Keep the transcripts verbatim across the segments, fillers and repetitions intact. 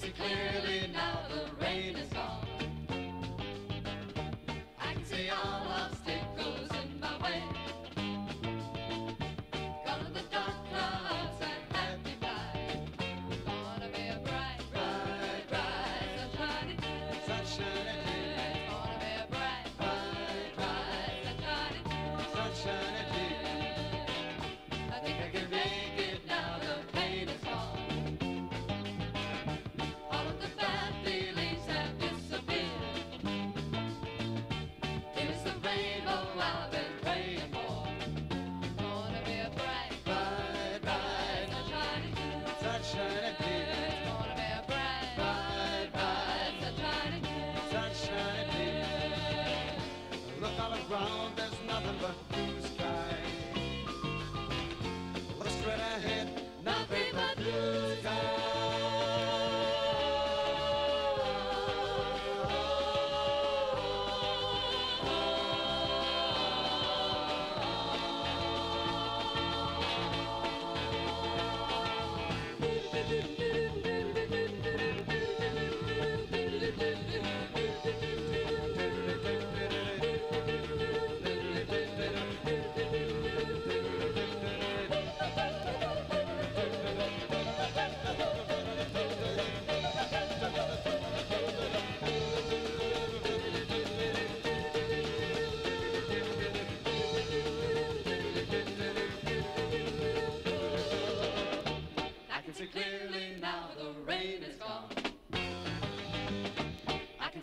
can see clearly now the rain is gone. I can see all obstacles in my way. Gone the dark clouds that had me by. Gonna be a bright, bright, bright, sunshiny day. Sunshiny day. Gonna be a bright, bright, bright, sunshiny day. Sunshiny day. I think I can make it now. The pain is gone. Around, there's nothing but blue skies. Look straight ahead, nothing but blue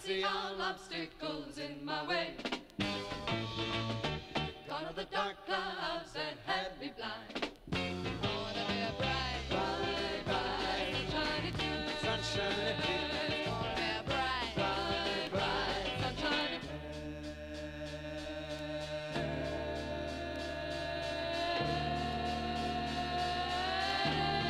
See all obstacles in my way. Gone are the dark clouds that had me blind. Gonna be a bright, bright, bright, sunshiny day. Sunshiny day. Gonna be a bright, bright, bright, sunshiny day.